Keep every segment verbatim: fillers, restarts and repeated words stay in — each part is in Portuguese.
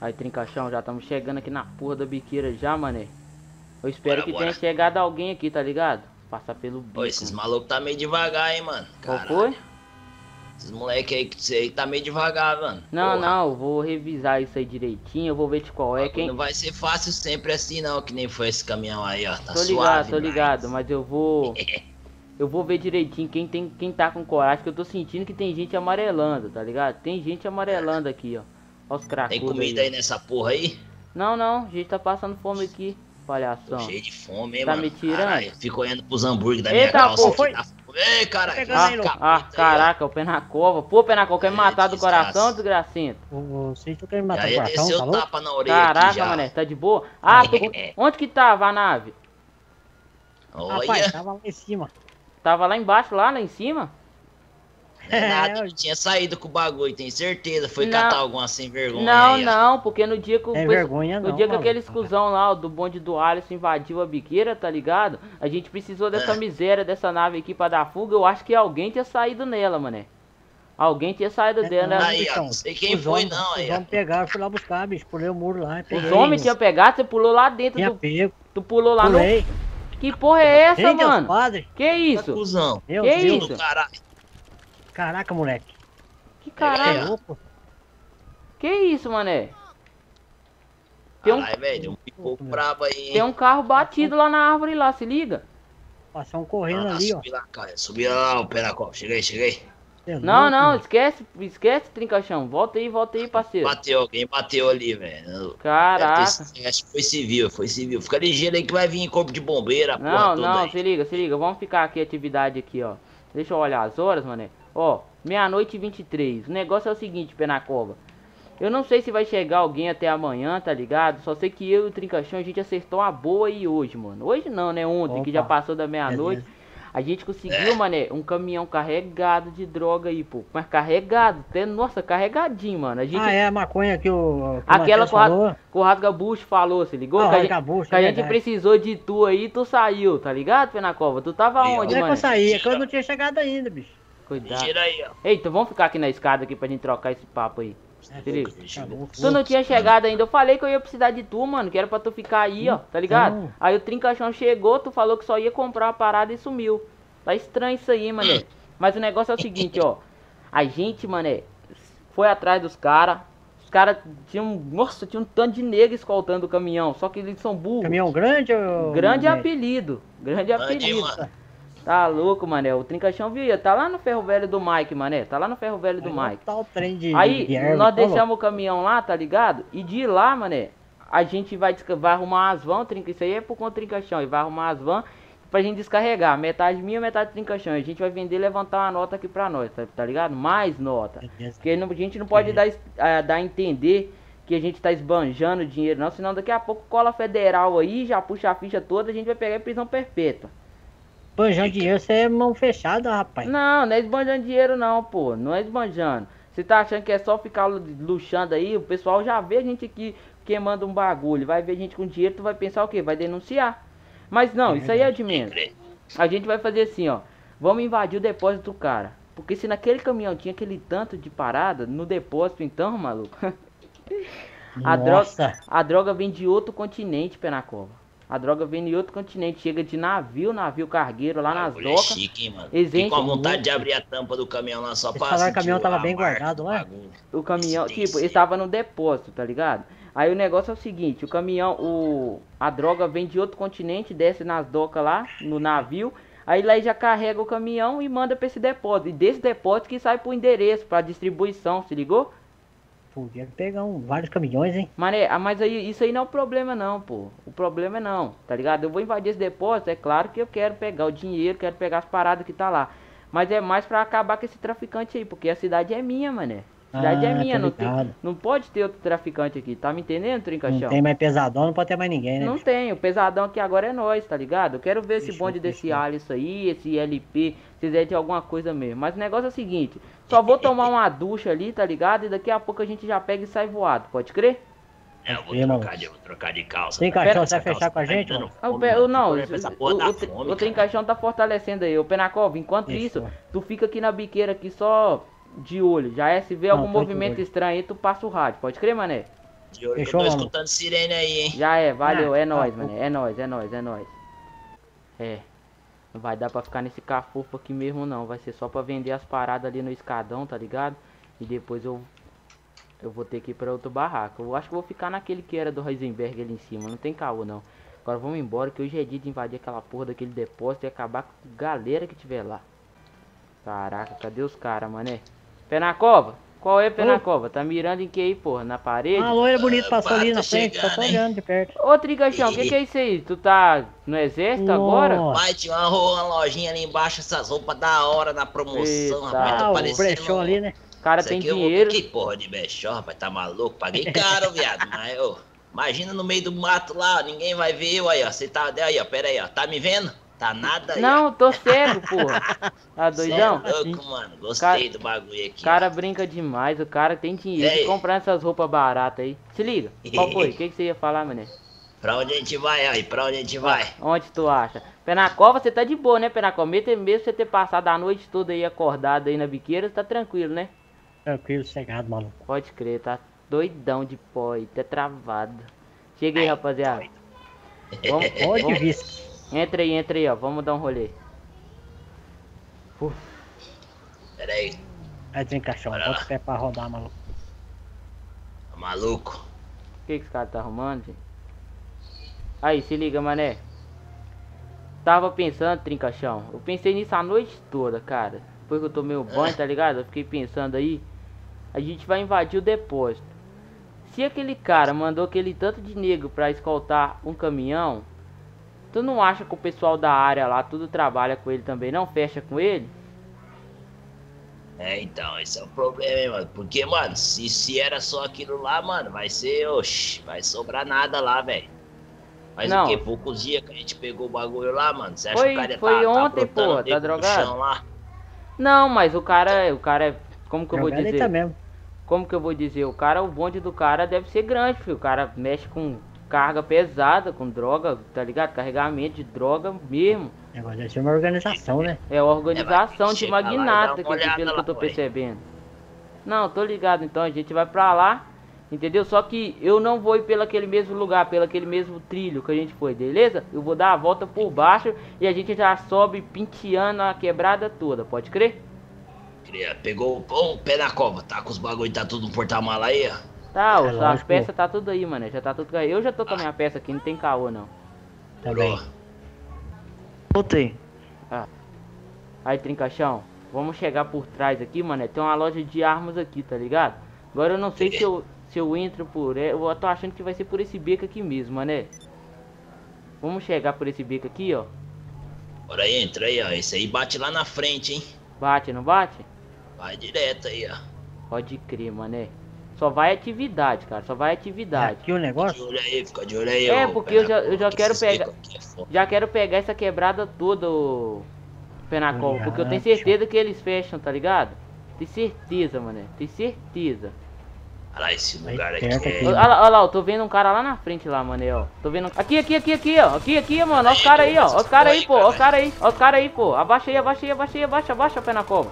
Aí, Trincaxão, já estamos chegando aqui na porra da biqueira já, mané. Eu espero bora, que bora. tenha chegado alguém aqui, tá ligado? Passar pelo bico. Ô, esses malucos tá meio devagar, hein, mano. Caralho. Qual foi? Esses moleque aí que você aí tá meio devagar, mano. Não, porra. não, eu vou revisar isso aí direitinho, eu vou ver de qual é, quem... Não vai ser fácil sempre assim, não, que nem foi esse caminhão aí, ó. Tá tô suave, ligado, tô mas... ligado, mas eu vou... eu vou ver direitinho quem, tem, quem tá com coragem, que eu tô sentindo que tem gente amarelando, tá ligado? Tem gente amarelando aqui, ó. Olha os cracudos. Tem comida aí, aí nessa porra aí? Não, não. A gente tá passando fome aqui, palhação. Tô cheio de fome, hein, tá mano. Tá me tirando? Carai, fico olhando pros hambúrguer da minha calça aqui. Tá... Ei, caralho. Ah, ah, ah, caraca, o Penacova. Pô, Penacova, quer me matar do coração, desgracinha? Vocês estão querendo me matar do coração, desceu o tapa na orelha caraca, aqui já. Mané, tá de boa? Ah, tô... onde que tava a nave? Olha. Rapaz, tava lá em cima. Tava lá embaixo, lá, lá em cima? Não é nada, eu tinha saído com o bagulho, tem certeza. Foi não, catar alguma sem vergonha. Não, aí, não, porque no dia que, é vergonha, no não, dia que aquele escusão lá do bonde do Alisson invadiu a biqueira, tá ligado? A gente precisou dessa é. miséria, dessa nave aqui pra dar fuga. Eu acho que alguém tinha saído nela, mané. Alguém tinha saído é, dela. Aí, né? Ó, não sei quem os foi, homens, não. Aí, vamos pegar, eu fui lá buscar, bicho. Pulei o muro lá. Os homens tinham pegado, você pulou lá dentro do... Pego. Tu pulou lá Pulei. no... Que porra é essa, Ei, mano? Padre. Que isso? Acusão. Que Deus isso? Do caralho. Caraca, moleque. Que caralho? É louco. Que isso, mané? Tem um... Ai, velho, um pico brabo aí. Tem um carro batido lá na árvore lá, se liga. Passou um correndo ah, ali, ó. Subi lá, cara. Subi lá, o Penacol. Cheguei, cheguei. É não, não, mano. esquece, esquece, Trincaxão. Volta aí, volta aí, parceiro. Bateu, alguém bateu ali, velho. Caraca. Acho que foi civil, foi civil. Fica ligeiro aí que vai vir em corpo de bombeira, porra. Não, não, aí. se liga, se liga. Vamos ficar aqui, atividade aqui, ó. Deixa eu olhar as horas, mané. Ó, meia-noite e vinte e três. O negócio é o seguinte, Penacova. Eu não sei se vai chegar alguém até amanhã, tá ligado? Só sei que eu e o Trincaxão, a gente acertou uma boa aí hoje, mano. Hoje não, né? Ontem, Opa. que já passou da meia-noite. A gente conseguiu, é. mané, um caminhão carregado de droga aí, pô. Mas carregado, até, nossa, carregadinho, mano. A gente... Ah, é a maconha que o... Que Aquela que o Rasgabucho falou, se ligou? Ah, que a, gente, Gabucho, que é a gente precisou de tu aí, tu saiu, tá ligado, Penacova? Tu tava eu, onde, eu mano? Eu saí, é que eu não tinha chegado ainda, bicho. Cuidado. Aí, Eita, vamos ficar aqui na escada aqui pra gente trocar esse papo aí. É, tu não tinha chegado ainda. Eu falei que eu ia precisar de tu, mano. Que era pra tu ficar aí, ó. Tá ligado? Não. Aí o Trincaxão chegou, tu falou que só ia comprar uma parada e sumiu. Tá estranho isso aí, mané. Mas o negócio é o seguinte, ó. A gente, mané, foi atrás dos caras. Os caras tinham... Nossa, tinha um tanto de negro escoltando o caminhão. Só que eles são burros. Caminhão grande ou... Grande apelido. Grande apelido. Mano. Tá louco, mané. O Trincaxão viu, tá lá no ferro velho do Mike, mané. Tá lá no ferro velho do Mike. Tá o trem de Aí, de nós deixamos o caminhão lá, tá ligado? E de lá, mané, a gente vai, vai arrumar as vans, trinca isso aí é por conta do Trincaxão. E vai arrumar as vans pra gente descarregar. Metade minha, metade do Trincaxão. A gente vai vender e levantar uma nota aqui pra nós, tá, tá ligado? Mais nota. Porque não, a gente não pode dar, é, dar a entender que a gente tá esbanjando dinheiro, não. Senão daqui a pouco cola federal aí, já puxa a ficha toda, a gente vai pegar prisão perpétua. Esbanjando dinheiro, você é mão fechada, rapaz. Não, não é esbanjando dinheiro não, pô. Não é esbanjando. Você tá achando que é só ficar luxando aí? O pessoal já vê a gente aqui queimando um bagulho. Vai ver a gente com dinheiro, tu vai pensar o quê? Vai denunciar. Mas não, é isso aí é de menos. A gente vai fazer assim, ó. Vamos invadir o depósito do cara. Porque se naquele caminhão tinha aquele tanto de parada, no depósito então, maluco. a, droga, a droga vem de outro continente, Penacova. A droga vem de outro continente, chega de navio, navio cargueiro lá nas docas. É chique, hein, mano. Fiquei com a vontade de abrir a tampa do caminhão lá só pra sentir. O caminhão tava bem guardado lá. O caminhão, tipo, ele tava no depósito, tá ligado? Aí o negócio é o seguinte, o caminhão, o a droga vem de outro continente, desce nas docas lá, no navio. Aí lá já carrega o caminhão e manda pra esse depósito. E desse depósito que sai pro endereço, pra distribuição, se ligou? Podia pegar um, vários caminhões, hein? Mané, mas aí, isso aí não é o problema não, pô. O problema é não, tá ligado? Eu vou invadir esse depósito, é claro que eu quero pegar o dinheiro, quero pegar as paradas que tá lá. Mas é mais pra acabar com esse traficante aí, porque a cidade é minha, mané. A cidade ah, é minha, não, tem, não pode ter outro traficante aqui, tá me entendendo, Trincaxão? Não tem mais pesadão, não pode ter mais ninguém, né? Não bicho? tem, o pesadão aqui agora é nós, tá ligado? Eu quero ver bicho, esse bonde bicho, desse bicho. Alisson aí, esse L P, se fizer de alguma coisa mesmo. Mas o negócio é o seguinte... Só vou tomar uma ducha ali, tá ligado? E daqui a pouco a gente já pega e sai voado, pode crer? É, eu vou, Sim, trocar, eu vou trocar de calça. Tem caixão, você vai fechar com a gente? Tá ah, o pe... Não, o, o, o, o Trincaixão tá fortalecendo aí. O Penacov, enquanto isso, isso, tu fica aqui na biqueira aqui só de olho. Já é, se vê não, algum movimento estranho aí, tu passa o rádio. Pode crer, mané? De olho, fechou, eu tô mano. escutando sirene aí, hein? Já é, valeu, ah, é nóis, tá, mané. É nóis, é nóis, é nóis. É, não vai dar pra ficar nesse cafofo aqui mesmo, não. Vai ser só pra vender as paradas ali no escadão, tá ligado? E depois eu... Eu vou ter que ir pra outro barraco. Eu acho que vou ficar naquele que era do Heisenberg ali em cima. Não tem caô, não. Agora vamos embora, que hoje é dia de invadir aquela porra daquele depósito e acabar com a galera que tiver lá. Caraca, cadê os caras, mané? Penacova? Qual é, Penacova? Tá mirando em que aí, porra? Na parede? Ah, loira bonita passou ah, ali na frente, só tô olhando de perto. Ô, Trigachão, o que que é isso aí? Tu tá no exército Nossa. agora? Vai, tinha uma, uma lojinha ali embaixo, essas roupas da hora na promoção, Eita. rapaz. Tá ah, parecendo... o brechó ali, né? Cara, isso tem dinheiro. Eu, que porra de brechó, rapaz, tá maluco? Paguei caro, viado. Mas, ó, imagina no meio do mato lá, ó, ninguém vai ver eu aí, ó. Você tá aí, ó, pera aí, ó. Tá me vendo? Tá nada aí. Não, ó. Tô cego, porra. Tá doidão? Cê é louco, mano. Gostei cara, do bagulho aqui. O cara ó. brinca demais, o cara tem dinheiro de comprar essas roupas baratas aí. Se liga, qual foi? O que, que você ia falar, mané? Pra onde a gente vai aí? Pra onde a gente vai? Onde tu acha? Penacova, você tá de boa, né, Penacova? Mesmo você ter passado a noite toda aí acordado aí na biqueira, você tá tranquilo, né? Tranquilo, cegado, maluco. Pode crer, tá doidão de pó aí, tá travado. Chega aí, rapaziada. Vamos, vamos. Vista. Entra aí, entra aí, ó. Vamos dar um rolê. Uf. Pera aí. Vai desencaixão, bota o pé pra rodar, maluco. Tá maluco. O que que esse cara tá arrumando, gente? Aí, se liga, mané. Tava pensando, Trincaixão. Eu pensei nisso a noite toda, cara. Depois que eu tomei o banho, tá ligado? Eu fiquei pensando aí. A gente vai invadir o depósito. Se aquele cara mandou aquele tanto de negro pra escoltar um caminhão, tu não acha que o pessoal da área lá tudo trabalha com ele também, não? Fecha com ele? É, então, esse é o problema, hein, mano. Porque, mano, se, se era só aquilo lá, mano, vai ser, oxi, vai sobrar nada lá, velho. Mas não. o que? Poucos dias que a gente pegou o bagulho lá, mano. Você acha foi, que o cara foi tá, ontem, tá pô, tá drogado? Lá? Não, mas o cara, o cara é, como que eu vou dizer? Tá mesmo. Como que eu vou dizer? O cara, o bonde do cara deve ser grande, filho. O cara mexe com carga pesada, com droga, tá ligado? Carregamento de droga mesmo. É, mas deve ser uma organização, né? É uma organização é, de magnata, que é pelo que eu tô foi. percebendo. Não, tô ligado, então a gente vai pra lá, entendeu? Só que eu não vou ir pelo aquele mesmo lugar, pelo aquele mesmo trilho que a gente foi, beleza? Eu vou dar a volta por baixo e a gente já sobe pinteando a quebrada toda, pode crer? Pegou o um pé na cova, tá com os bagulho, tá tudo no porta-mala aí, ó. Tá, é, as peças tá tudo aí, mano, já tá tudo aí. Eu já tô com a minha peça aqui, não tem caô, não. Tá bem. Voltei. Ah. Aí, Trincaixão, vamos chegar por trás aqui, mano, tem uma loja de armas aqui, tá ligado? Agora eu não sei se eu... Se eu entro por... Eu tô achando que vai ser por esse beco aqui mesmo, né? Vamos chegar por esse beco aqui, ó. Bora aí, entra aí, ó. Esse aí bate lá na frente, hein? Bate, não bate? Vai direto aí, ó. Pode crer, mané. Só vai atividade, cara. Só vai atividade. É aqui o negócio? Fica de olho aí, fica de olho aí, ó. É, porque eu já, eu já quero pegar... Já quero pegar essa quebrada toda, ô... Penacol. Porque eu tenho certeza que eles fecham, tá ligado? Tem certeza, mané. Tem certeza. Olha lá, esse lugar aqui. Olha lá, olha lá, eu tô vendo um cara lá na frente lá, mano, ó. Tô vendo... Aqui, aqui, aqui, aqui, ó. Aqui, aqui, mano. Olha os caras aí, ó. Olha os caras aí, pô. Olha os caras aí. Olha os caras aí, pô. Abaixa aí, abaixa aí, abaixa aí, abaixa, abaixa, pé na cova.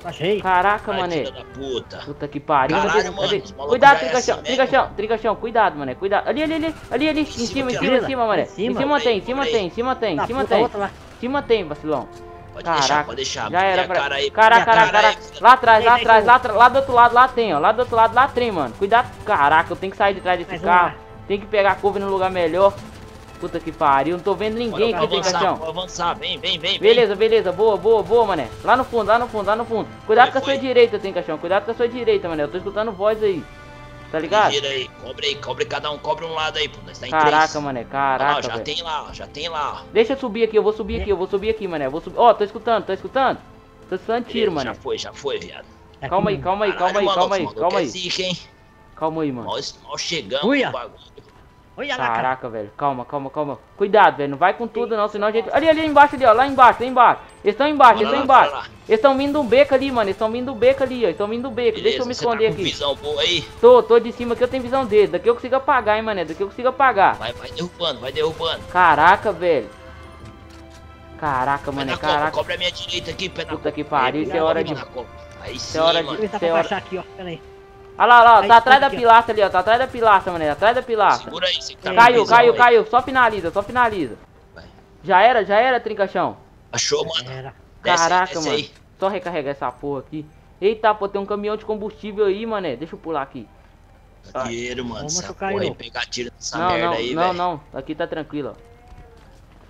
Abaixei. Caraca, mané. Puta. puta que pariu. Caralho, mano, cuidado, Trigachão, Trigachão, Trigachão. Cuidado, mané. Cuidado. Ali, ali, ali. Ali, ali. Em cima, em cima, em cima, mané. Em cima tem, em cima tem, em cima tem, em cima tem. Em cima tem, vacilão. Pode Caraca, deixar, pode deixar. Já era, pra... cara aí, Caraca, cara, cara, aí, cara. Lá atrás, lá atrás, lá, lá do outro lado, lá tem, ó. Lá do outro lado, lá tem, mano. Cuidado. Caraca, eu tenho que sair de trás desse Mais carro. Tem que pegar a curva no lugar melhor. Puta que pariu, não tô vendo ninguém aqui, Trigachão. Vou avançar, vem, vem, vem. Beleza, beleza, boa, boa, boa, mané. Lá no fundo, lá no fundo, lá no fundo. Cuidado Vai, com a foi. sua direita, Trigachão. Cuidado com a sua direita, mané. Eu tô escutando voz aí. Tá ligado? Gira aí, cobre aí, cobre cada um, cobre um lado aí, pô. Nós tá em caraca, três. mané, caraca. Ah, já véio. tem lá, já tem lá. Deixa eu subir aqui, eu vou subir aqui, eu vou subir aqui, mané. Vou subir. Ó, oh, tô escutando, tô escutando. Tô escutando tiro, mané. Já foi, já foi, viado. Calma aí, calma aí, calma aí, calma aí, calma aí. Calma aí, mano. Nós, nós chegamos no bagulho. Olha lá, caraca, cara. velho. Calma, calma, calma. Cuidado, velho. Não vai com tudo, não. Senão a gente... Ali, ali embaixo, ali, ó. Lá embaixo, lá embaixo. Eles estão embaixo, eles estão embaixo. Lá. Eles estão vindo um beco ali, mano. Eles estão vindo um beco ali, ó. Eles estão vindo um beco. Beleza, deixa eu me esconder tá aqui. Visão boa aí? Tô, tô de cima aqui. Eu tenho visão deles. Daqui eu consigo apagar, hein, mané. Daqui eu consigo apagar. Vai, vai derrubando, vai derrubando. Caraca, velho. Caraca, vai mano. Caraca. Cobra a minha direita aqui, pé na Puta que pariu. Isso é hora de... Aí sim, mano. Deixa eu tentar baixar aqui, ó. Pera aí. Olha lá, olha lá, tá atrás da pilastra ali, ó. Tá atrás da pilastra, mané. Atrás da pilastra. Segura aí, você tá Caiu, caiu, caiu. Só finaliza, só finaliza. Vai. Já era, já era, trincachão. Achou, mano. Era. Caraca, desce, desce mano. Só recarregar essa porra aqui. Eita, pô, tem um caminhão de combustível aí, mané. Deixa eu pular aqui. Tá dinheiro, mano. Vamos essa porra aí, pegar tiro dessa não, merda não, aí, Não, véio. não, aqui tá tranquilo, ó.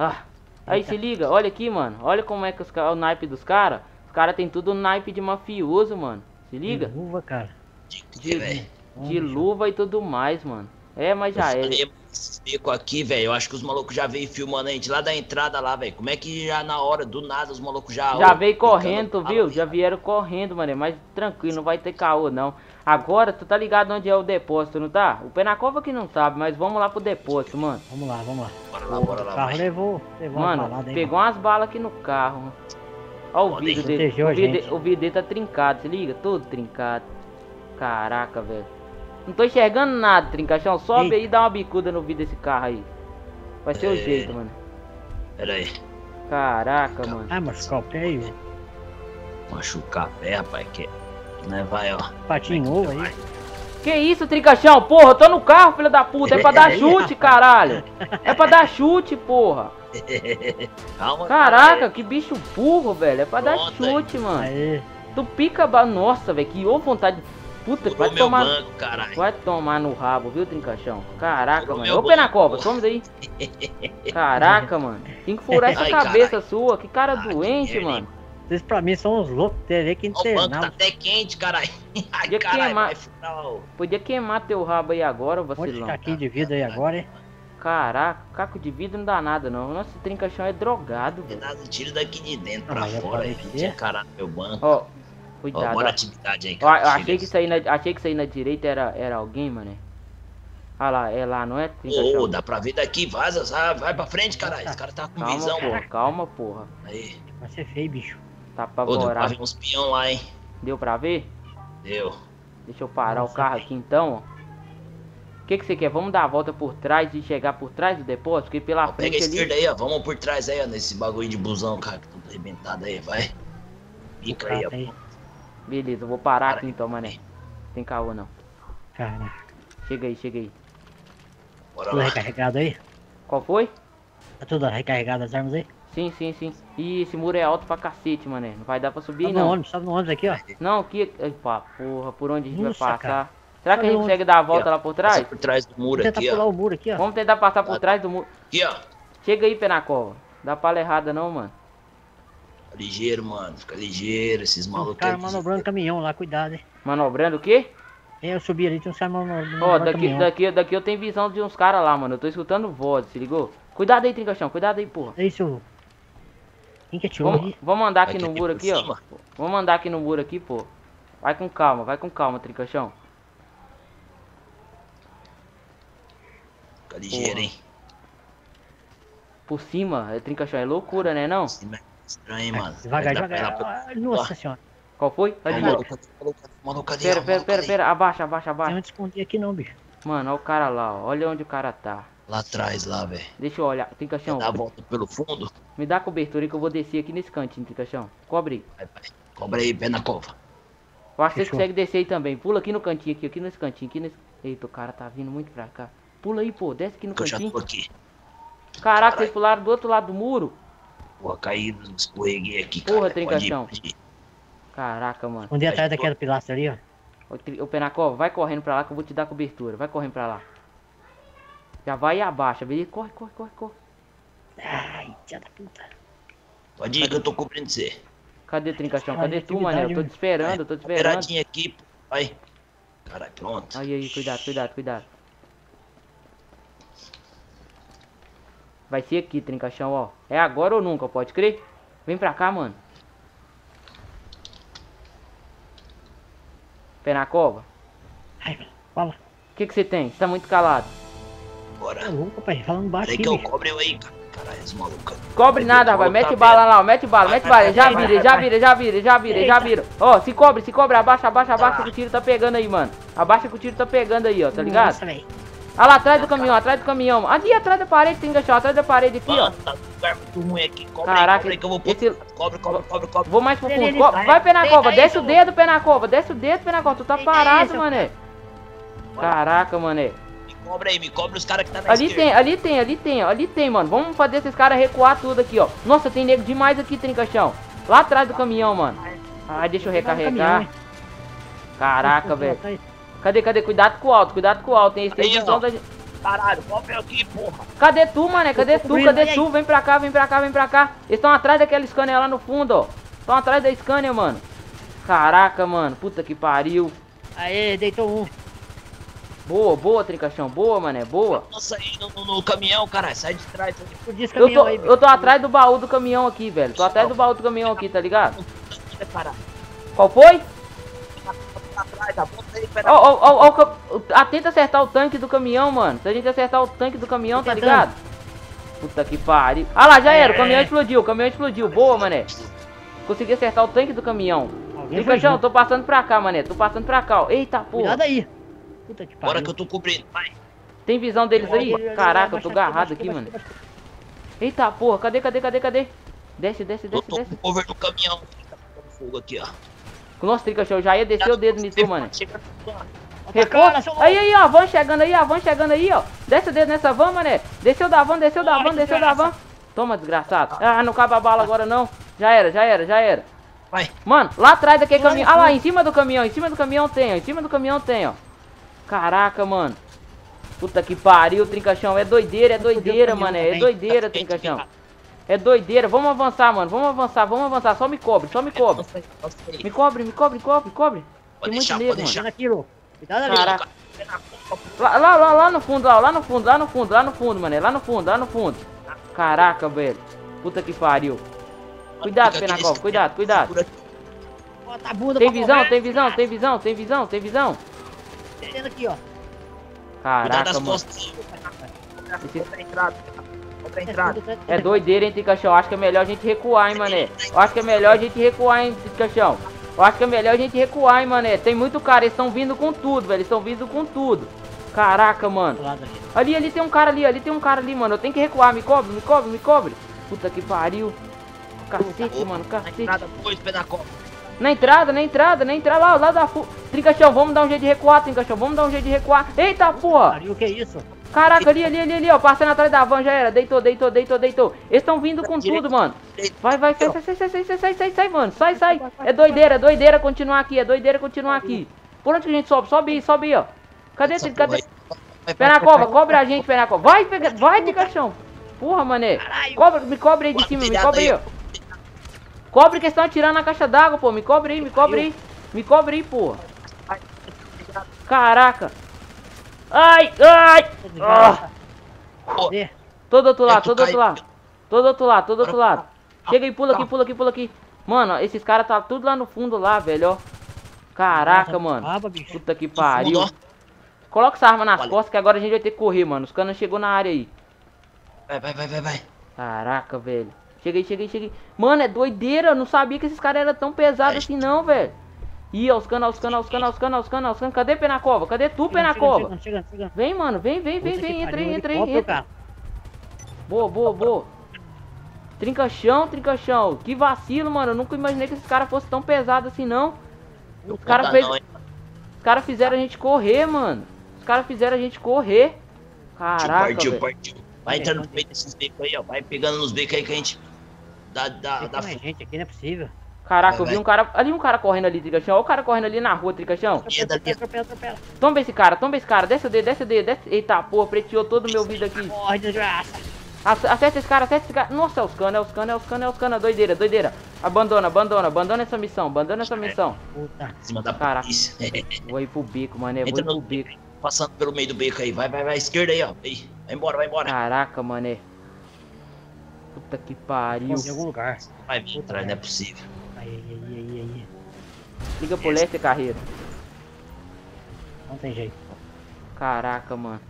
Ah. Aí, Eita. se liga, olha aqui, mano. Olha como é que os, o naipe dos caras. Os caras tem tudo naipe de mafioso, mano. Se liga. Que luva, cara. De, de, de luva e tudo mais, mano. É, mas já é. Fico aqui, velho. Eu acho que os malucos já veio filmando a gente lá da entrada lá, velho. Como é que já na hora, do nada, os malucos já... Já veio correndo, viu? Já vieram correndo, mano. Mas tranquilo, não vai ter caô, não. Agora, tu tá ligado onde é o depósito, não tá? O Penacova que não sabe, mas vamos lá pro depósito, mano. Vamos lá, vamos lá. Bora lá, bora lá. O carro levou, levou mano, uma balada, hein, pegou mano. umas balas aqui no carro, mano. Ó o vidro dele. O vidro, o vidro dele tá trincado, se liga? Todo trincado. Caraca, velho. Não tô enxergando nada, Trincachão. Sobe Eita. aí e dá uma bicuda no vidro desse carro aí. Vai ser é... o jeito, mano. Pera aí. Caraca, mano. Ah, machucar o pé aí, velho. Machucar o pé, rapaz. Que... Né, vai, ó. Patinho novo aí. Vai. Que isso, Trincachão? Porra, eu tô no carro, filho da puta. É pra dar chute, caralho. É pra dar chute, porra. Calma, Caraca, cara. que bicho burro, velho. É pra Pronto, dar chute, aí. mano. Aê. Tu pica... Nossa, velho. Que ô vontade... Puta, vai tomar, banco, vai tomar no rabo, viu, Trincachão? Caraca, Furou mano. Ô, Penacova, somos aí. Caraca, mano. Tem que furar essa Ai, cabeça carai. sua. Que cara ah, doente, que mano. Vocês pra mim são uns loucos. Teria que internar. O banco tá até quente, caralho. Podia, carai, queimar... Podia queimar teu rabo aí agora, vacilão. Pode caquinho de vidro aí agora, hein? Caraca, caco de vidro não dá nada, não. Nossa, Trincachão é drogado, velho. Tira daqui de dentro pra não, fora aí. Caralho, meu banco. Ó. Cuidado, ó, atividade aí, cara. Ó, achei, que isso aí na, achei que isso aí na direita era, era alguém, mano. Ah lá, é lá, não é? Ô, oh, dá pra ver daqui, vaza, vai, vai pra frente, caralho. Esse cara tá com calma, visão, porra, Calma, porra. Aí. Vai ser feio, bicho. Tá apavorado. Ô, deu pra ver uns peão lá, hein? Deu pra ver? Deu. Deixa eu parar Nossa, o carro bem. aqui, então, ó. O que que você quer? Vamos dar a volta por trás e chegar por trás do depósito? Porque pela ó, frente Pega a esquerda ali... aí, ó. Vamos por trás aí, ó. Nesse bagulho de busão, cara, que tudo arrebentado aí, vai. Fica aí, ó. Aí. Beleza, eu vou parar Caraca. aqui então, mané. Tem caô não. Caraca. Chega aí, chega aí. Bora tudo lá. recarregado aí? Qual foi? Tá tudo recarregado as armas aí? Sim, sim, sim. Ih, esse muro é alto pra cacete, mané. Não vai dar pra subir, sobe não. No ônibus, sobe no ônibus aqui, ó. Não, aqui... Epa, porra, por onde a gente Nossa, vai passar? Cara. Será que sobe a gente onde? consegue dar a volta aqui, lá por trás? Passa por trás do muro Vamos aqui, tentar ó. pular o muro aqui, ó. Vamos tentar passar por trás do muro. Aqui, ó. Chega aí, Penacova. Dá pala errada não, mano. Ligeiro, mano. Fica ligeiro, esses malucos. Os caras manobrando o caminhão lá, cuidado, hein. Manobrando o quê? Eu subi ali, tinha uns caras manobrando Ó, daqui, daqui, daqui eu tenho visão de uns caras lá, mano. Eu tô escutando voz, se ligou? Cuidado aí, Trincachão, cuidado aí, porra. É isso. Quem que atirou aí? Vamos andar aqui no muro aqui, ó. Vamos andar aqui no muro aqui, pô. Vai com calma, vai com calma, Trincachão. Fica ligeiro, hein. Por cima, Trincachão, é loucura, né, não? Estranho, mano. Devagar, devagar. Nossa senhora. Qual foi? Vai de novo. Pera, pera, pera, pera. Abaixa, abaixa, abaixa. Eu não te escondi aqui não, bicho. Mano, olha o cara lá, ó. Olha onde o cara tá. Lá atrás, lá, velho. Deixa eu olhar. Trincachão. Dá a volta pelo fundo. Me dá a cobertura que eu vou descer aqui nesse cantinho, Trincachão. Cobre aí. Cobre aí, pé na cova. Eu acho que você consegue descer aí também. Pula aqui no cantinho, aqui, aqui nesse cantinho, aqui nesse... Eita, o cara tá vindo muito pra cá. Pula aí, pô. Desce aqui no cantinho. Eu já tô aqui. Caraca, vocês pularam do outro lado do muro. Porra, caí, escorreguei aqui, cara. Porra, Trincachão. Caraca, mano. Um dia atrás daquela pilastra ali, ó. Ô, Penacova, vai correndo pra lá que eu vou te dar cobertura. Vai correndo pra lá. Já vai e abaixa, beleza? Corre, corre, corre, corre. Ai, tia da puta. Pode ir que eu tô cobrindo você. Cadê, Trincachão? Cadê tu, mano? Eu tô te esperando, eu tô te esperando. Esperadinha aqui, vai. Caralho, pronto. Aí, aí, cuidado, cuidado, cuidado. Vai ser aqui, Trincachão, ó. É agora ou nunca, pode crer? Vem pra cá, mano. Penacova. Ai, fala. O que que você tem? Você tá muito calado. agora. Tá louco, pai. Falando baixo. Tem que eu cobre eu aí, cara. Caralho, esse maluco. Cobre nada, vai. Mete bala lá, mete bala, mete bala. Já vira, já vira, já vira, já vira, já vira. Ó, se cobre, se cobre. Abaixa, abaixa, abaixa que o tiro tá pegando aí, mano. Abaixa que o tiro tá pegando aí, ó. Tá ligado? Olha lá, atrás do caminhão, atrás do caminhão. Ali atrás da parede, tem enganchado, atrás da parede aqui, ó. Caraca, que eu vou pôr. Cobre, cobre, cobre, cobre. Vou mais pro fundo. Vai, pé na cova, desce o dedo, pé na cova, desce o dedo, pé na cova. Tu tá parado, mané. Caraca, mané. Cobra aí, me cobra os caras que tá na ali esquerda. Tem, ali tem, ali tem, ali tem, mano. Vamos fazer esses caras recuar tudo aqui, ó. Nossa, tem nego demais aqui, Trincaixão. Lá atrás do caminhão, mano. Ai, deixa eu recarregar. Caraca, velho. Cadê, cadê? Cuidado com o alto, cuidado com o alto. Tem extensão da gente. Caralho, cobre aqui, porra. Cadê tu, mano? Cadê tu? Cadê tu? Vem pra cá, vem pra cá, vem pra cá. Eles estão atrás daquela Scania lá no fundo, ó. Estão atrás da Scania, mano. Caraca, mano. Puta que pariu. Aê, deitou um. Boa, boa, Trincaixão, boa, mané, boa. Nossa, aí no, no, no caminhão, caralho, sai de trás. Sai de... Eu, tô, aí, eu tô atrás do baú do caminhão aqui, velho. Tô atrás do baú do caminhão aqui, tá ligado? Qual foi? Ó, ó, ó, ó, tenta acertar o tanque do caminhão, mano. Se a gente acertar o tanque do caminhão, tá ligado? Puta que pariu. Ah lá, já era, o caminhão explodiu, o caminhão explodiu, boa, mané. Consegui acertar o tanque do caminhão. Trincaixão, tô passando pra cá, mané, tô passando pra cá, ó. Eita, porra. Cuidado aí. Puta que bora que eu tô cobrindo, vai. Tem visão deles eu aí? Eu Caraca, eu tô agarrado aqui, mano. Eita porra, cadê, cadê, cadê, cadê? Desce, desce, desce, tô desce. Tô com o cover do caminhão. Fogo aqui, ó. Nossa, Trincaixão, já ia descer já o dedo nisso, de mano. Aí, aí, ó, van chegando aí, ó, van chegando aí, ó. Desce o dedo nessa van, mané. Desceu da van, desceu da van, desceu da van. Toma, desgraçado. Ah, não cabe a bala agora, não. Já era, já era, já era. Vai. Mano, lá atrás daquele caminhão. Ah lá, em cima do caminhão, em cima do caminhão tem, ó. Em cima do caminhão tem, ó. Caraca, mano. Puta que pariu, Trincaixão. É doideira, é doideira, mano. É doideira, Trincaixão. É doideira. Vamos avançar, mano. Vamos avançar, vamos avançar. Só me cobre, só me cobre. Me cobre, me cobre, me cobre, me cobre. Tem muito nego, mano. Caraca. Lá, lá, lá, lá no fundo, lá, lá no fundo, lá no fundo, lá no fundo, mano. Lá no fundo, lá no fundo. Caraca, velho. Puta que pariu. Cuidado, Penacol, cuidado, cuidado. Tem visão, tem visão, tem visão, tem visão, tem visão. Aqui, ó. Caraca, mano. Esse... É doideira, hein, Trincaixão. Acho que é melhor a gente recuar, hein, mané. Acho que é melhor a gente recuar, hein, Trincaixão. Acho que é melhor a gente recuar, hein, mané. Tem muito cara, eles estão vindo com tudo, velho. Eles estão vindo com tudo. Caraca, mano. Ali, ali tem um cara ali, ali tem um cara ali, mano. Eu tenho que recuar, me cobre, me cobre, me cobre. Puta que pariu. Cacete, mano, cacete. Na entrada, na entrada, na entrada lá, lá da fu... Trincaixão, vamos dar um jeito de recuar, Trincaixão, vamos dar um jeito de recuar. Eita, porra! O que é isso? Caraca, ali, ali, ali, ali, ó, passando atrás da van, já era. Deitou, deitou, deitou, deitou. Eles estão vindo com tudo, mano. Vai, vai, sai, sai, sai, sai, sai, sai, sai, sai, mano. Sai, sai. É doideira, é doideira continuar aqui, é doideira continuar aqui. Por onde que a gente sobe? Sobe aí, sobe aí, ó. Cadê, cadê? Pé na cova, cobre a gente, pé na cova. Vai, pega... vai, Trincaixão. Porra, mané. Cobra, me cobre aí de cima, me cobre aí, ó. Cobre que estão atirando na caixa d'água, pô. Me cobre aí, me cobre aí. Me cobre aí, pô. Caraca. Ai, ai. Ah. Todo outro lado, todo outro lado. Todo outro lado, todo outro lado. Chega aí, pula aqui, pula aqui, pula aqui. Mano, esses caras tá tudo lá no fundo lá, velho, ó. Caraca, mano. Puta que pariu. Coloca essa arma nas costas que agora a gente vai ter que correr, mano. Os caras chegou na área aí. Vai, vai, vai, vai, vai. Caraca, velho. Cheguei, cheguei, cheguei. Mano, é doideira. Eu não sabia que esses caras eram tão pesados assim, não, velho. Ih, aos cana, aos cana, aos cana, aos cana, aos cana, aos cana. Cadê, Penacova? Cadê tu, Penacova? Vem, mano. Vem, vem, vem, vem. Entra aí, entra aí, entra. Boa, boa, boa. Trincaixão, Trincaixão. Que vacilo, mano. Eu nunca imaginei que esses caras fossem tão pesados assim, não. Os caras fez... Os caras fizeram a gente correr, mano. Os caras fizeram a gente correr. Caraca, velho. Vai entrando no peito desses becos aí, ó. Vai pegando nos becos aí que a gente... Dá, dá, dá... gente aqui, não é possível. Caraca, vai, eu vi vai. um cara... Ali um cara correndo ali, Trincaixão. Olha o cara correndo ali na rua, Trincaixão. Atropela, atropela, atropela. Toma esse cara, toma esse cara. Desce o dedo, desce o dedo, desce... Eita, porra, preteou todo o meu vídeo aqui. Morre, desgraça. Acerta esse cara, acerta esse cara. Nossa, é os cana, é os cana, é os cana, é os cana. Doideira, doideira. Abandona, abandona, abandona essa missão, abandona essa missão. Puta. Caraca. Vou ir pro bico, mano, vou ir pro bico. Passando pelo meio do beco aí, vai, vai, vai, esquerda aí, ó. Aí. Vai embora, vai embora. Caraca, mané. Puta que pariu. Em algum lugar. Vai vir atrás, não é possível. Aí, aí, aí, aí. Liga pro leste, carreiro. Não tem jeito. Caraca, mano.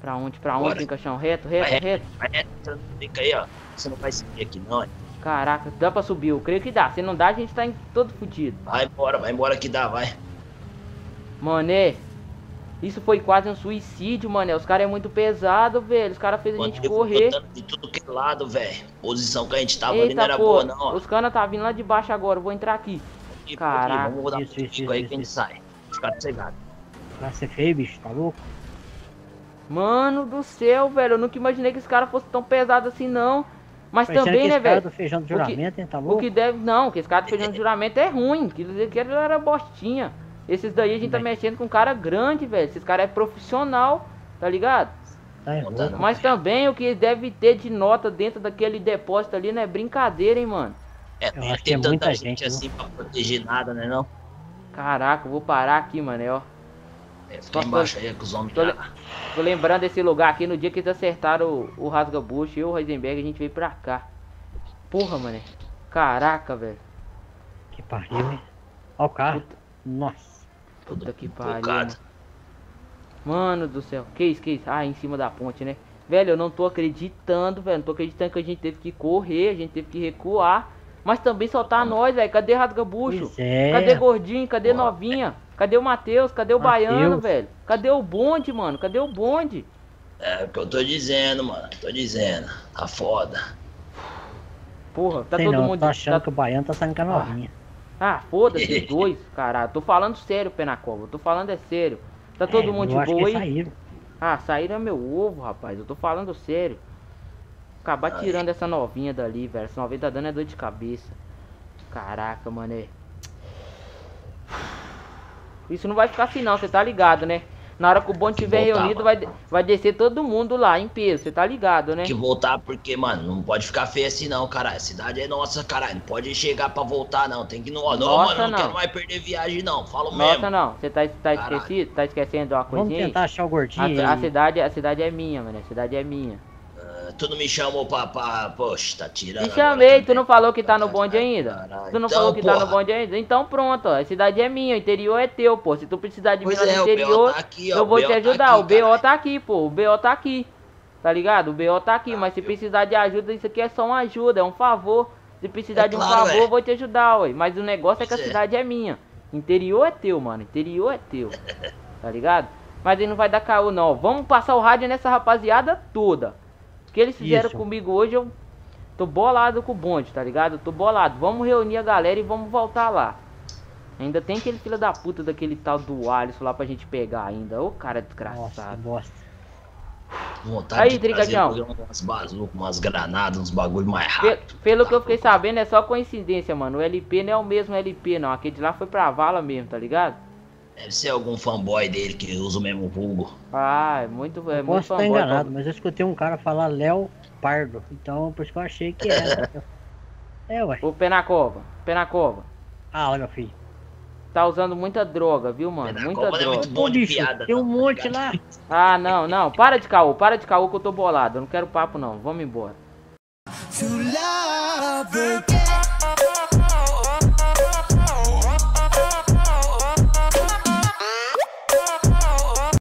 Pra onde? Pra onde? Bora. Em caixão? Reto, reto, vai, reto. Vai, vai, fica aí, ó. Você não vai seguir aqui, não, é? Caraca, dá pra subir? Eu creio que dá. Se não dá, a gente tá em todo fudido. Vai embora, vai embora que dá, vai. Mané, isso foi quase um suicídio, mané. Os caras é muito pesado, velho. Os caras fez a gente correr. De tudo que é lado, velho. Posição que a gente tava. Eita, ali não era pô, boa, não, ó. Os caras tá vindo lá de baixo agora. Eu vou entrar aqui. aqui Caraca. Aqui. Vamos rodar isso, isso, isso, aí isso. Que a gente sai. Os caras chegaram. Vai ser feio, bicho. Tá louco? Mano do céu, velho. Eu nunca imaginei que esse cara fosse tão pesado assim, não. Mas Pensando também, né, velho? O feijão do juramento, que, hein, tá louco? O que deve... Não, que esse cara do feijão do juramento é ruim. Que ele era bostinha. Esses daí a gente tá mexendo com um cara grande, velho. Esses caras é profissional, tá ligado? Tá enrolando, mas véio. Também o que deve ter de nota dentro daquele depósito ali não é brincadeira, hein, mano? É, não tem é tanta gente, gente assim pra proteger nada, né, não? Caraca, eu vou parar aqui, mano, ó. É, fica embaixo tô... aí com os homens. Tô, le... tô lembrando desse lugar aqui, no dia que eles acertaram o, o rasga-bucho e o Heisenberg, a gente veio pra cá. Porra, mano. Caraca, velho. Que pariu, hein? Ó o carro. Puta... Nossa. Puta que pariu. Mano do céu. Que isso, que isso? Ah, em cima da ponte, né? Velho, eu não tô acreditando, velho. Não tô acreditando que a gente teve que correr, a gente teve que recuar. Mas também soltar nós, velho. Cadê Rasgabucho? É. Cadê Gordinho? Cadê Boa. Novinha? Cadê o Matheus? Cadê o Mateus. Baiano, velho? Cadê o bonde, mano? Cadê o bonde? É o que eu tô dizendo, mano. Tô dizendo. Tá foda. Porra, tá Sei todo não, mundo... Tô achando tá... que o Baiano tá saindo com a Novinha. Ah. Ah, foda-se os dois, caralho. Tô falando sério, pé na cova. Tô falando é sério. Tá todo é, mundo de boa aí? Saíram. Ah, saíram é meu ovo, rapaz. Eu tô falando sério. Acabar Ai. tirando essa novinha dali, velho. Essa novinha tá dando é dor de cabeça. Caraca, mané. Isso não vai ficar assim não, você tá ligado, né? Na hora que o bonde tiver voltar, reunido, vai, vai descer todo mundo lá em peso. Você tá ligado, né? Tem que voltar porque, mano, não pode ficar feio assim não, caralho. A cidade é nossa, caralho. Não pode chegar pra voltar, não. Tem que... Não, nossa, não, mano, não, não quero mais perder viagem, não. Falo nossa, mesmo. Nossa, não. Você tá, tá esquecido? Tá esquecendo uma coisinha? Vamos tentar achar o Gordinho. A, a, cidade, a cidade é minha, mano. A cidade é minha. Uh, tu não me chamou pra... pra... Poxa, tá tirando... Te chamei. Tu não falou que tá no bonde ainda? Caralho. Tu não então, falou que porra. tá no bonde ainda? Então pronto, ó. A cidade é minha, o interior é teu, pô. Se tu precisar de mim lá no é, interior, tá aqui, eu vou te ajudar. Tá aqui, o B O caralho. tá aqui, pô. O B O tá aqui. Tá ligado? O B O tá aqui, ah, mas se eu... precisar de ajuda, isso aqui é só uma ajuda, é um favor. Se precisar é de um claro, favor, eu vou te ajudar, ué. Mas o negócio é que a cidade é minha. Interior é teu, mano. Interior é teu. Tá ligado? Mas ele não vai dar caô, não. Vamos passar o rádio nessa rapaziada toda. O que eles fizeram Isso. comigo hoje, eu tô bolado com o bonde, tá ligado? Eu tô bolado. Vamos reunir a galera e vamos voltar lá. Ainda tem aquele filho da puta daquele tal do Alisson lá pra gente pegar ainda. Ô, cara desgraçado. Nossa, bosta. Vontade Aí, Tricadão. Umas bazucas, umas granadas, uns bagulho mais rápido. Pelo, pelo tá que eu fiquei sabendo, é só coincidência, mano. O L P não é o mesmo L P, não. Aquele de lá foi pra vala mesmo, tá ligado? Deve ser algum fanboy dele que usa o mesmo vulgo. Ah, é muito, é eu muito posso fanboy. Posso estar enganado, pra... mas eu escutei um cara falar Léo Pardo. Então, por isso que eu achei que era. É, ué. O Penacova, Penacova. Ah, olha, meu filho. Tá usando muita droga, viu, mano? Penacova muita droga. É muito bom de piada, tem um não, monte lá. Ah, não, não. Para de caô, para de caô que eu tô bolado. Eu não quero papo, não. Vamos embora.